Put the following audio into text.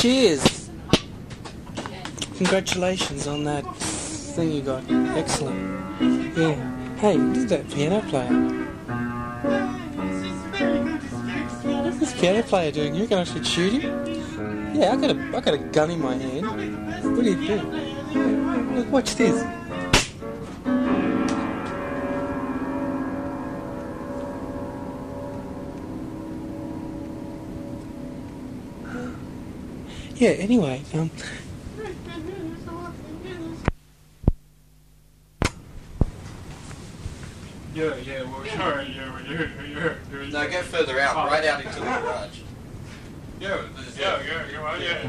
Cheers! Congratulations on that thing you got. Excellent. Yeah. Hey, who's that piano player? What's this piano player doing? You can actually shoot him? Yeah, I got a gun in my hand. What do you do? Look, watch this. Yeah, anyway, No, go further out, right out into the garage. Yeah.